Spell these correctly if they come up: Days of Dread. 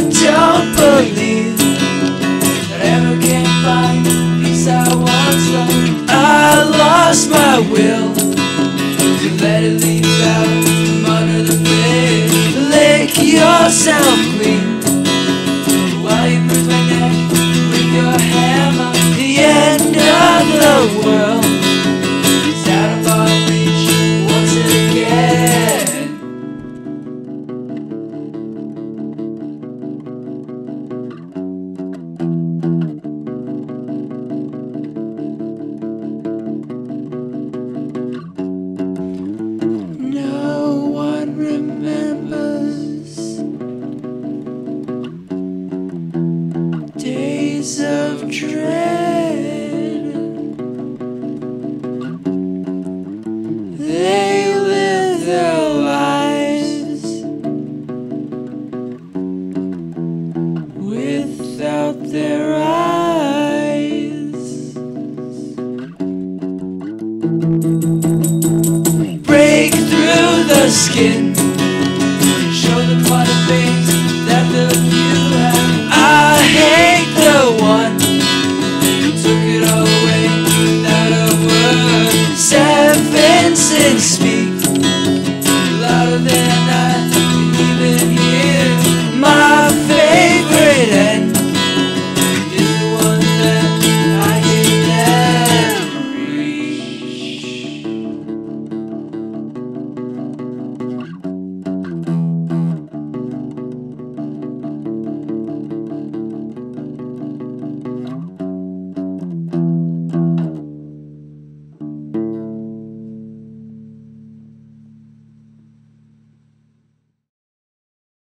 I don't believe that I ever can find the peace I once loved. I lost my will to let it leak out from under the bed. Lick yourself clean while you bruise my neck with your hammer. The end of the world is out of our reach once again. Days of dread, they live their lives without their eyes. Break through the skin.